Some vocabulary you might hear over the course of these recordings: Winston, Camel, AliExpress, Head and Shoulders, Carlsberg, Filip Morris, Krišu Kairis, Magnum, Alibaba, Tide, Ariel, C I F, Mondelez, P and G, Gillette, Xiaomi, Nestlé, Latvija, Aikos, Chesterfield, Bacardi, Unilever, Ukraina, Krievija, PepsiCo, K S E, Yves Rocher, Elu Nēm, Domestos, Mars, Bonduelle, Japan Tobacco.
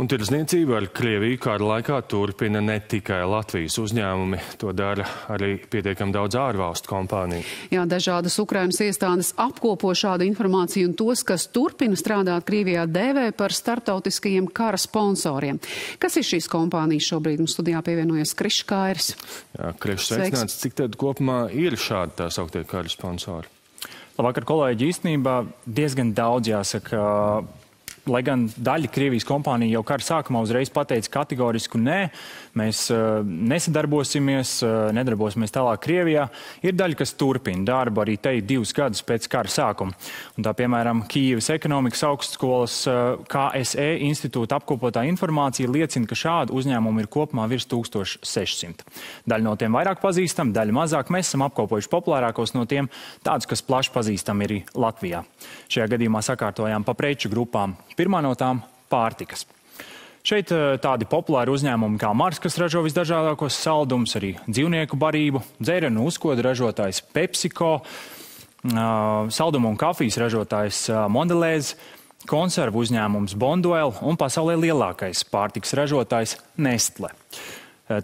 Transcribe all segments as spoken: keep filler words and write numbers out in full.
Un tirdzniecību ar Krieviju kara laikā turpina ne tikai Latvijas uzņēmumi, to dara arī pietiekami daudz ārvalstu kompāniju. Jā, dažādas Ukrainas iestādes apkopo šādu informāciju, un tos, kas turpina strādāt Krievijā, dēvē par starptautiskajiem kara sponsoriem. Kas ir šīs kompānijas šobrīd? Mums studijā pievienojas Krišu Kairis. Jā, Krišu, sveicināts. Cik tad kopumā ir šādi tā sauktie kara sponsori? Labvakar, kolēģi. Īstenībā diezgan daudz jāsaka. Lai gan daļa Krievijas kompānija jau kara sākumā uzreiz pateica kategorisku nē, mēs uh, nesadarbosimies, uh, nedarbosimies tālāk Krievijā, ir daļa, kas turpina darbu arī te divus gadus pēc kara sākuma. Un tā, piemēram, Kīivas ekonomikas augstskolas uh, K S E institūta apkopotā informācija liecina, ka šādu uzņēmumu ir kopumā virs tūkstoš sešsimt. Daļa no tiem vairāk pazīstam, daļa mazāk. Mēs esam apkopojuši populārākos no tiem, tādus, kas plaši pazīstam ir Latvijā. Šajā gadījumā sakārtojām pa preču grupām. Pirmā no tām – pārtikas. Šeit tādi populāri uzņēmumi kā Mars, kas ražo visdažādākos saldumus, arī dzīvnieku barību, dzērienu uzkodu ražotājs PepsiCo, saldumu un kafijas ražotājs Mondelez, konservu uzņēmums Bonduelle un pasaulē lielākais pārtikas ražotājs Nestlé.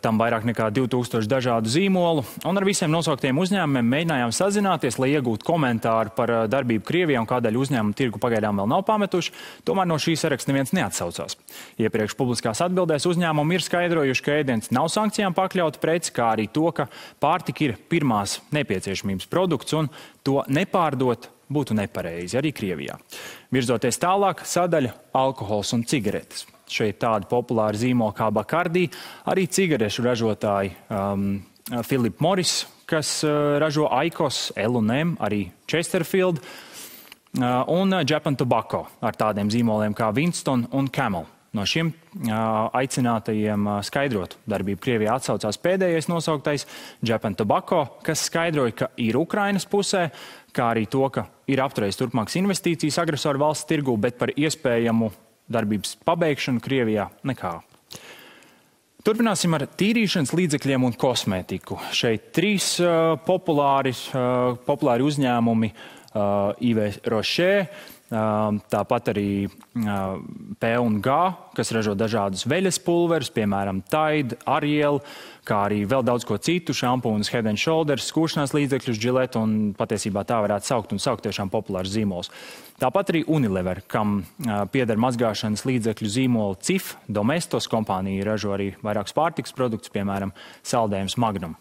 Tam vairāk nekā divi tūkstoši dažādu zīmolu, un ar visiem nosauktiem uzņēmumiem mēģinājām sazināties, lai iegūtu komentāru par darbību Krievijā un kādēļ uzņēmumu tirgu pagaidām vēl nav pametuši, tomēr no šīs saraksts neviens neatsaucās. Iepriekš publiskās atbildēs uzņēmumi ir skaidrojuši, ka ēdiens nav sankcijām pakļauta preci, kā arī to, ka pārtika ir pirmās nepieciešamības produkts un to nepārdot būtu nepareizi arī Krievijā. Virzoties tālāk, sadaļa alkohols un cigaretes. Šeit tādi populāri zīmoli kā Bacardi, arī cigarešu ražotāji um, Filip Morris, kas uh, ražo Aikos, Elu Nēm, arī Chesterfield, uh, un Japan Tobacco ar tādiem zīmoliem kā Winston un Camel. No šiem uh, aicinātajiem uh, skaidrot darbību Krievijā atsaucās pēdējais nosauktais Japan Tobacco, kas skaidroja, ka ir Ukrainas pusē, kā arī to, ka ir apturējis turpmākas investīcijas agresoru valsts tirgū, bet par iespējamu darbības pabeigšanu Krievijā nekā. Turpināsim ar tīrīšanas līdzekļiem un kosmētiku. Šeit trīs uh, populāri, uh, populāri uzņēmumi uh, Yves Rocher, uh, tāpat arī uh, P and G, kas ražo dažādus veļas pulverus, piemēram Tide, Ariel, kā arī vēl daudz ko citu, šampūnas Head and Shoulders, skūšanās līdzekļus Gillette, un patiesībā tā varētu saukt un saukt tiešām populārs zīmols. Tāpat arī Unilever, kam pieder mazgāšanas līdzekļu zīmoli C I F, Domestos kompānija ražo arī vairākus pārtikas produktus, piemēram, saldējums Magnum.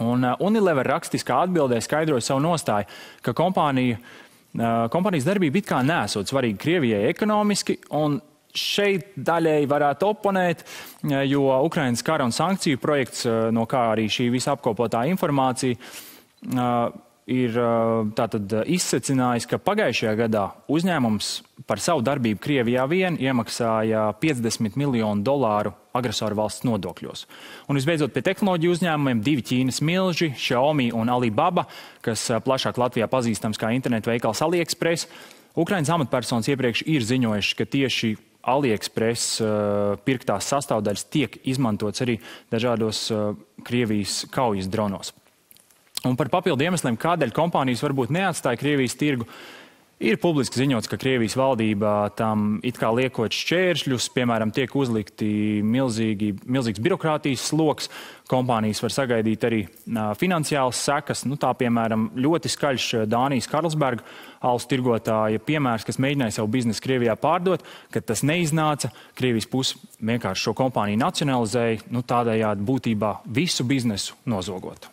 Un Unilever rakstiskā atbildē skaidroja savu nostāju, ka kompānija, kompānijas darbība it kā nesot svarīgi Krievijai ekonomiski, un šeit daļēji varētu oponēt, jo Ukrainas kara un sankciju projekts, no kā arī šī visa apkopotā informācija, ir tātad izsecinājis, ka pagājušajā gadā uzņēmums par savu darbību Krievijā vien iemaksāja piecdesmit miljonu dolāru agresoru valsts nodokļos. Un visbeidzot pie tehnoloģiju uzņēmumiem divi Ķīnas milži, Xiaomi un Alibaba, kas plašāk Latvijā pazīstams kā internetu veikals AliExpress. Ukrainas amatpersonas iepriekš ir ziņojuši, ka tieši AliExpress uh, pirktās sastāvdaļas tiek izmantots arī dažādos uh, Krievijas kaujas dronos. Un par papildu iemesliem, kādēļ kompānijas varbūt neatstāja Krievijas tirgu, ir publiski ziņots, ka Krievijas valdībā tam it kā liekot šķēršļus, piemēram, tiek uzlikti milzīgi, milzīgs birokrātijas sloks, kompānijas var sagaidīt arī finansiālas sekas, nu tā, piemēram, ļoti skaļš Dānijas Carlsberg alus tirgotāja piemērs, kas mēģināja savu biznesu Krievijā pārdot, kad tas neiznāca, Krievijas puse vienkārši šo kompāniju nacionalizēja, nu tādējādi būtībā visu biznesu nozogot.